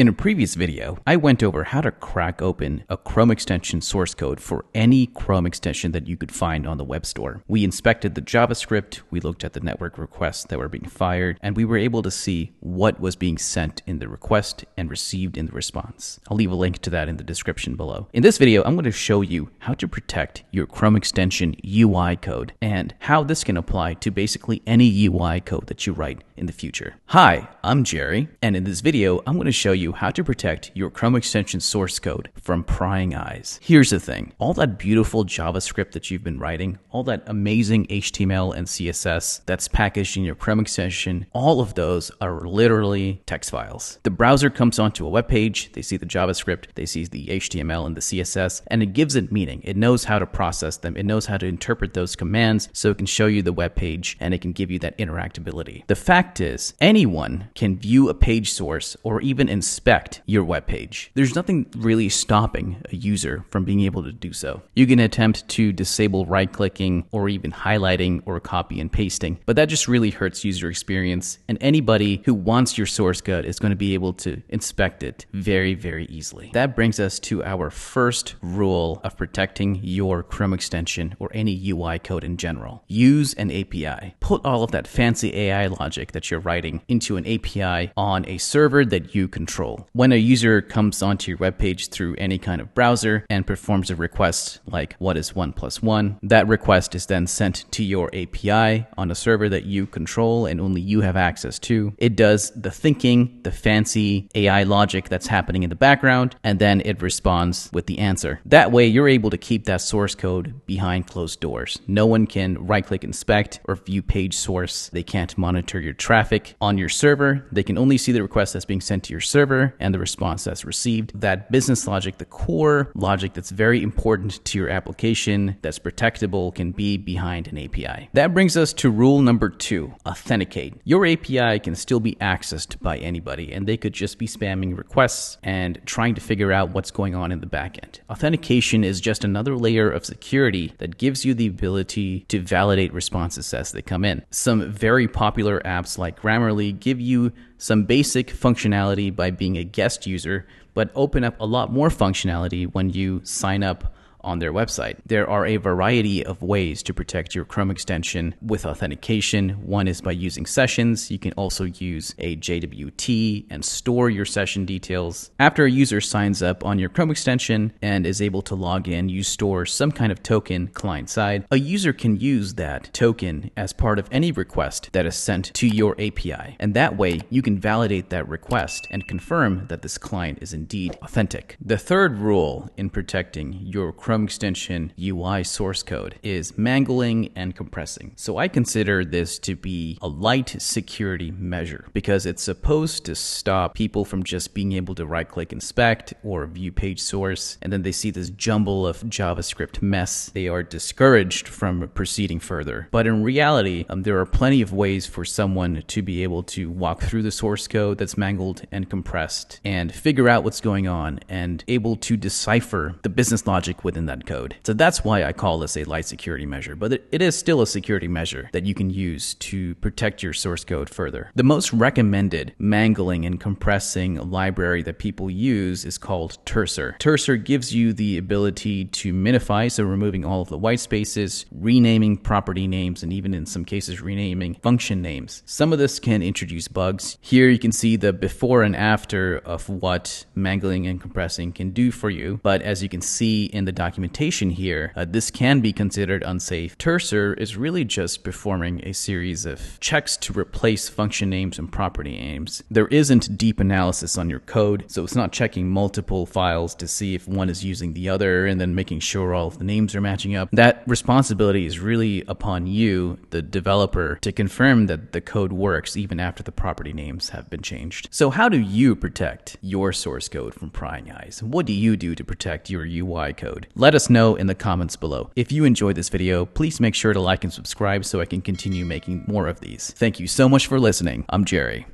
In a previous video, I went over how to crack open a Chrome extension source code for any Chrome extension that you could find on the web store. We inspected the JavaScript, we looked at the network requests that were being fired, and we were able to see what was being sent in the request and received in the response. I'll leave a link to that in the description below. In this video, I'm going to show you how to protect your Chrome extension UI code and how this can apply to basically any UI code that you write in the future. Hi, I'm Jerry, and in this video, I'm going to show you how to protect your Chrome extension source code from prying eyes. Here's the thing, all that beautiful JavaScript that you've been writing, all that amazing HTML and CSS that's packaged in your Chrome extension, all of those are literally text files. The browser comes onto a web page, they see the JavaScript, they see the HTML and the CSS, and it gives it meaning. It knows how to process them, it knows how to interpret those commands so it can show you the web page and it can give you that interactability. The fact is, anyone can view a page source or even inspect your web page. There's nothing really stopping a user from being able to do so. You can attempt to disable right-clicking or even highlighting or copy and pasting, but that just really hurts user experience, and anybody who wants your source code is going to be able to inspect it very, very easily. That brings us to our first rule of protecting your Chrome extension or any UI code in general. Use an API. Put all of that fancy AI logic that you're writing into an API on a server that you control. When a user comes onto your webpage through any kind of browser and performs a request like what is 1 + 1, that request is then sent to your API on a server that you control and only you have access to. It does the thinking, the fancy AI logic that's happening in the background, and then it responds with the answer. That way you're able to keep that source code behind closed doors. No one can right-click inspect or view page source. They can't monitor your traffic on your server. They can only see the request that's being sent to your server and the response that's received. That business logic, the core logic that's very important to your application, that's protectable, can be behind an API. That brings us to rule number 2, authenticate. Your API can still be accessed by anybody, and they could just be spamming requests and trying to figure out what's going on in the backend. Authentication is just another layer of security that gives you the ability to validate responses as they come in. Some very popular apps like Grammarly give you some basic functionality by being a guest user, but open up a lot more functionality when you sign up on their website. There are a variety of ways to protect your Chrome extension with authentication. One is by using sessions. You can also use a JWT and store your session details. After a user signs up on your Chrome extension and is able to log in, you store some kind of token client-side. A user can use that token as part of any request that is sent to your API. And that way, you can validate that request and confirm that this client is indeed authentic. The third rule in protecting your Chrome extension UI source code is mangling and compressing. So I consider this to be a light security measure because it's supposed to stop people from just being able to right-click inspect or view page source, and then they see this jumble of JavaScript mess. They are discouraged from proceeding further. But in reality, there are plenty of ways for someone to be able to walk through the source code that's mangled and compressed and figure out what's going on and able to decipher the business logic within that code. So that's why I call this a light security measure, but it is still a security measure that you can use to protect your source code further. The most recommended mangling and compressing library that people use is called Terser. Terser gives you the ability to minify, so removing all of the white spaces, renaming property names, and even in some cases renaming function names. Some of this can introduce bugs. Here you can see the before and after of what mangling and compressing can do for you, but as you can see in the documentation here, this can be considered unsafe. Terser is really just performing a series of checks to replace function names and property names. There isn't deep analysis on your code, so it's not checking multiple files to see if one is using the other and then making sure all of the names are matching up. That responsibility is really upon you, the developer, to confirm that the code works even after the property names have been changed. So how do you protect your source code from prying eyes? What do you do to protect your UI code? Let us know in the comments below. If you enjoyed this video, please make sure to like and subscribe so I can continue making more of these. Thank you so much for listening. I'm Jerry.